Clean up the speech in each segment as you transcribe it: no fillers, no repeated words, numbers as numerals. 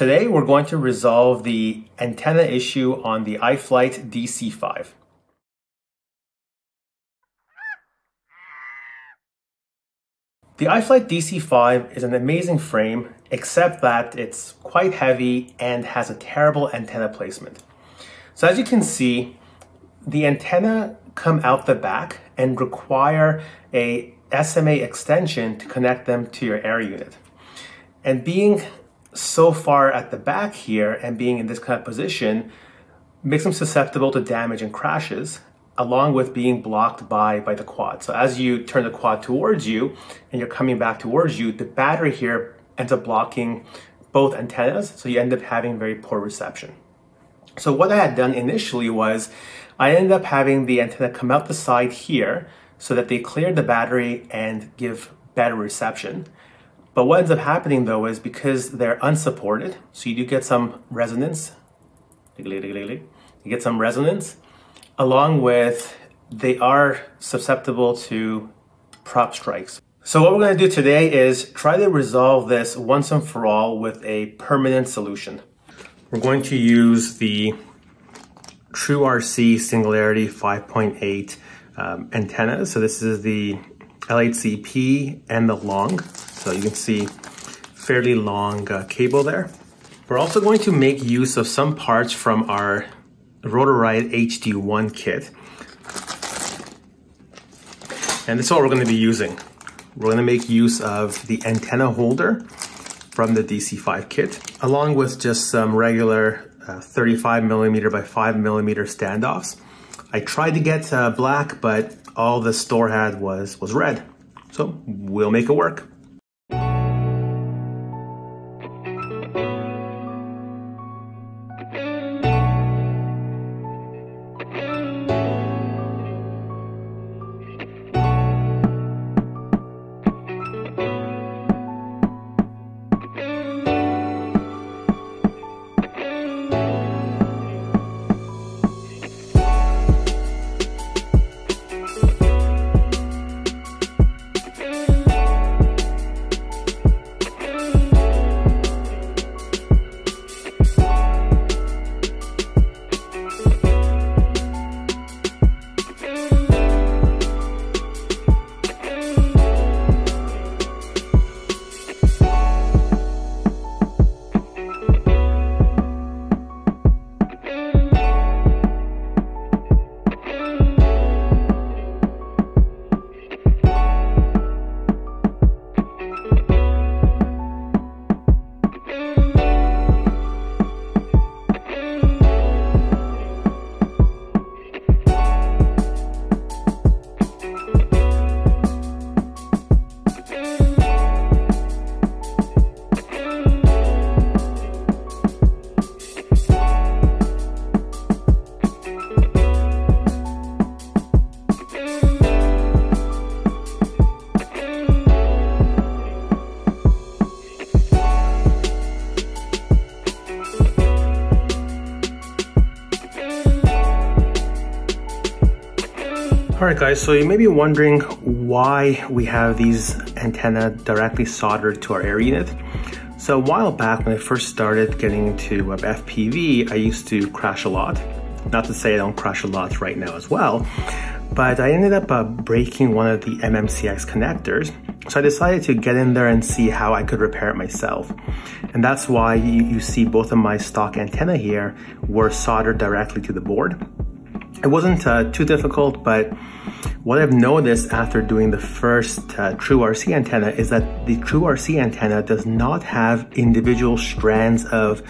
Today we're going to resolve the antenna issue on the iFlight DC5. The iFlight DC5 is an amazing frame, except that it's quite heavy and has a terrible antenna placement. So as you can see, the antenna come out the back and require a SMA extension to connect them to your air unit. And being so far at the back here and being in this kind of position makes them susceptible to damage and crashes, along with being blocked by the quad. So as you turn the quad towards you and you're coming back towards you, the battery here ends up blocking both antennas, so you end up having very poor reception. So what I had done initially was I ended up having the antenna come out the side here so that they clear the battery and give better reception. But what ends up happening though is because they're unsupported, so you do get some resonance, you get some resonance, along with they are susceptible to prop strikes. So what we're going to do today is try to resolve this once and for all with a permanent solution. We're going to use the TrueRC Singularity 5.8 antenna. So this is the LHCP and the long. So you can see fairly long cable there. We're also going to make use of some parts from our RotorRiot HD1 kit. And this is what we're going to be using. We're going to make use of the antenna holder from the DC5 kit, along with just some regular 35mm by 5mm standoffs. I tried to get black, but all the store had was red. So we'll make it work. Alright guys, so you may be wondering why we have these antenna directly soldered to our air unit. So a while back when I first started getting into FPV, I used to crash a lot. Not to say I don't crash a lot right now as well, but I ended up breaking one of the MMCX connectors. So I decided to get in there and see how I could repair it myself. And that's why you see both of my stock antenna here were soldered directly to the board. It wasn't too difficult, but what I've noticed after doing the first TrueRC antenna is that the TrueRC antenna does not have individual strands of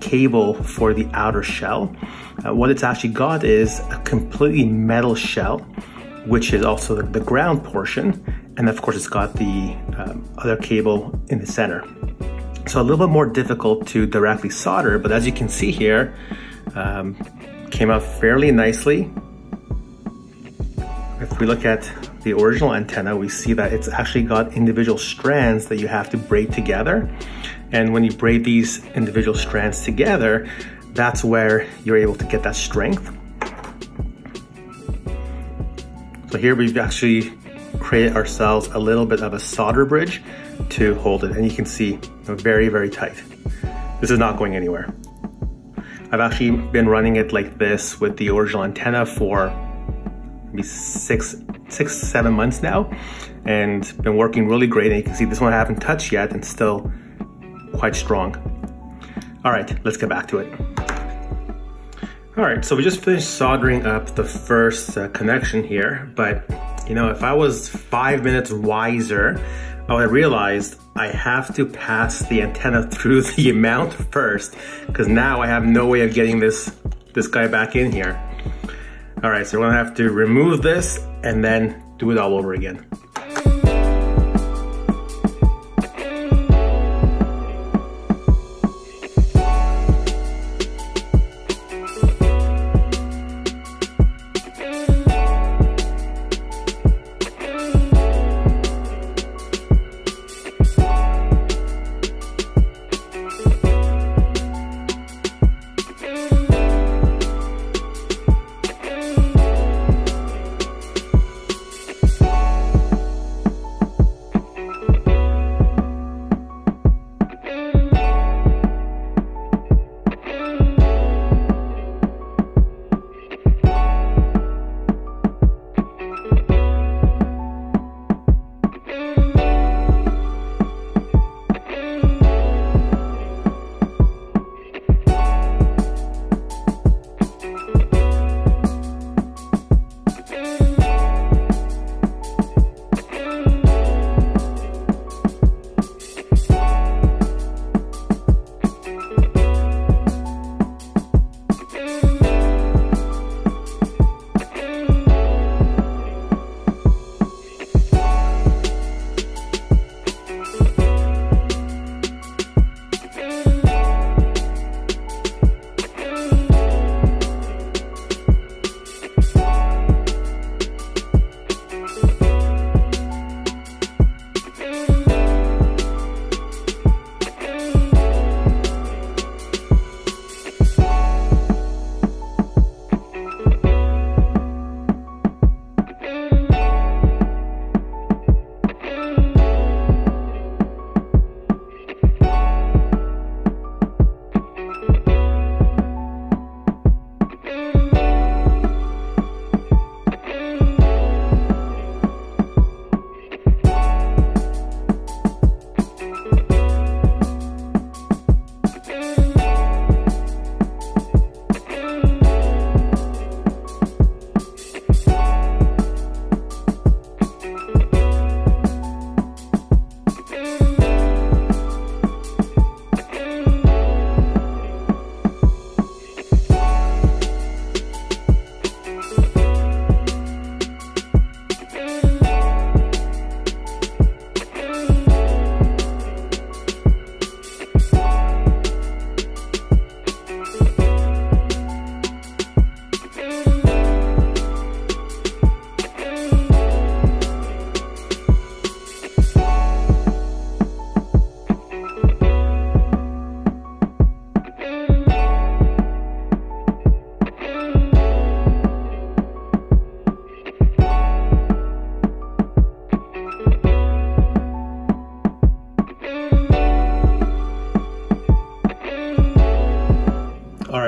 cable for the outer shell. What it's actually got is a completely metal shell, which is also the ground portion. And of course, it's got the other cable in the center. So a little bit more difficult to directly solder, but as you can see here, came out fairly nicely. If we look at the original antenna, we see that it's actually got individual strands that you have to braid together. And when you braid these individual strands together, that's where you're able to get that strength. So here we've actually created ourselves a little bit of a solder bridge to hold it. And you can see very, very tight. This is not going anywhere. I've actually been running it like this with the original antenna for maybe six, 7 months now, and been working really great. And you can see this one I haven't touched yet and still quite strong. All right, let's get back to it. All right, so we just finished soldering up the first connection here, but you know, if I was 5 minutes wiser, I would have realized I have to pass the antenna through the mount first, because now I have no way of getting this guy back in here. All right, so we're gonna have to remove this and then do it all over again.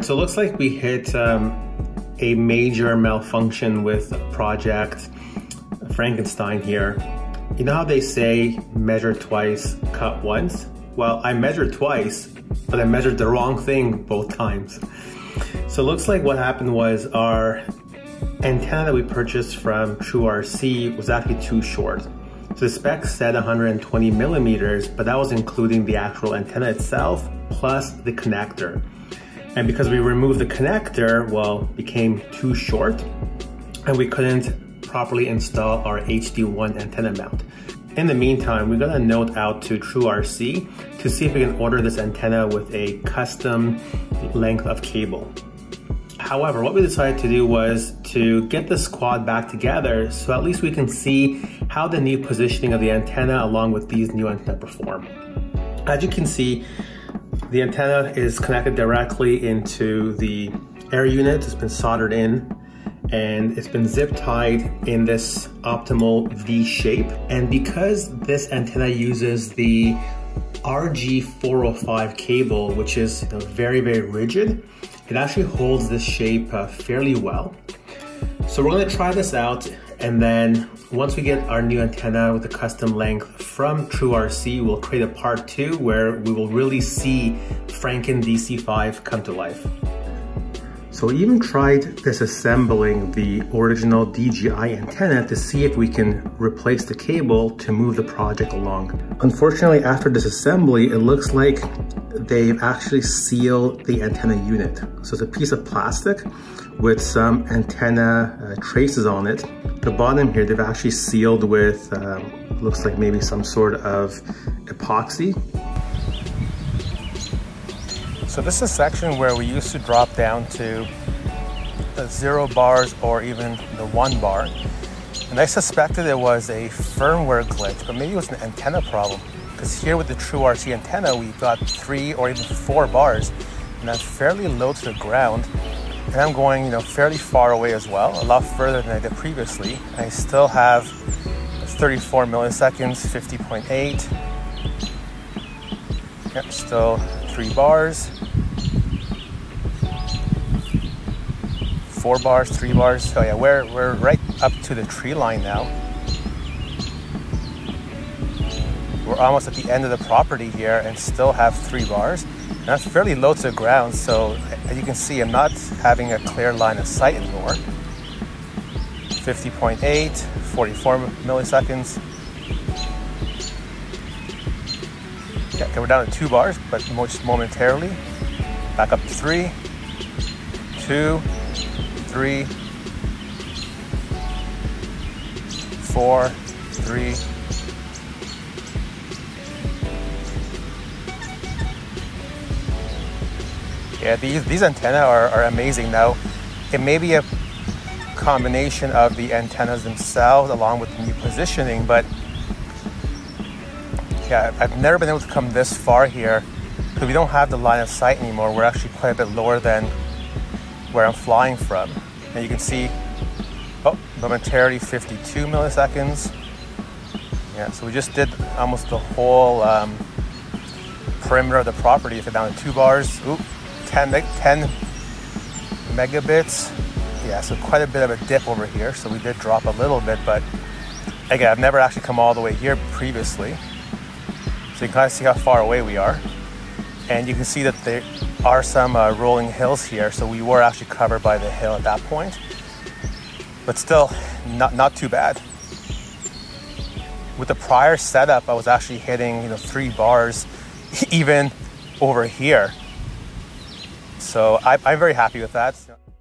So it looks like we hit a major malfunction with Project Frankenstein here. You know how they say measure twice, cut once? Well, I measured twice, but I measured the wrong thing both times. So it looks like what happened was our antenna that we purchased from TrueRC was actually too short. So the spec said 120 millimeters, but that was including the actual antenna itself plus the connector. And because we removed the connector, well, it became too short and we couldn't properly install our HD1 antenna mount. In the meantime, we're gonna note out to TrueRC to see if we can order this antenna with a custom length of cable. However, what we decided to do was to get the squad back together so at least we can see how the new positioning of the antenna along with these new antenna perform. As you can see, the antenna is connected directly into the air unit. It's been soldered in and it's been zip tied in this optimal V shape. And because this antenna uses the RG405 cable, which is very, very rigid. It actually holds this shape fairly well. So we're gonna try this out, and then once we get our new antenna with the custom length from TrueRC, we'll create a part two where we will really see Franken DC5 come to life. So we even tried disassembling the original DJI antenna to see if we can replace the cable to move the project along. Unfortunately, after disassembly, it looks like they've actually sealed the antenna unit. So it's a piece of plastic with some antenna traces on it. The bottom here, they've actually sealed with, looks like maybe some sort of epoxy. So this is a section where we used to drop down to the 0 bars or even the 1 bar. And I suspected it was a firmware glitch, but maybe it was an antenna problem. Because here with the TrueRC antenna, we got 3 or even 4 bars, and I'm fairly low to the ground. And I'm going, fairly far away as well, a lot further than I did previously. And I still have 34 milliseconds, 50.8. Yep, still 3 bars. 4 bars, 3 bars. So yeah, we're right up to the tree line now. We're almost at the end of the property here and still have 3 bars. And that's fairly low to the ground, so as you can see, I'm not having a clear line of sight anymore. 50.8, 44 milliseconds. Okay, we're down to 2 bars, but most momentarily. Back up to 3, 2, 3, 4, 3. Yeah, these antennae are amazing now. It may be a combination of the antennas themselves along with the new positioning, but yeah, I've never been able to come this far here because we don't have the line of sight anymore. We're actually quite a bit lower than where I'm flying from. And you can see, oh, momentarily 52 milliseconds. Yeah, so we just did almost the whole perimeter of the property. If we're down to 2 bars, oop, 10 megabits. Yeah, so quite a bit of a dip over here. So we did drop a little bit, but again, I've never actually come all the way here previously. So you can kind of see how far away we are. And you can see that there are some rolling hills here. So we were actually covered by the hill at that point, but still not too bad. With the prior setup, I was actually hitting 3 bars even over here. So I'm very happy with that.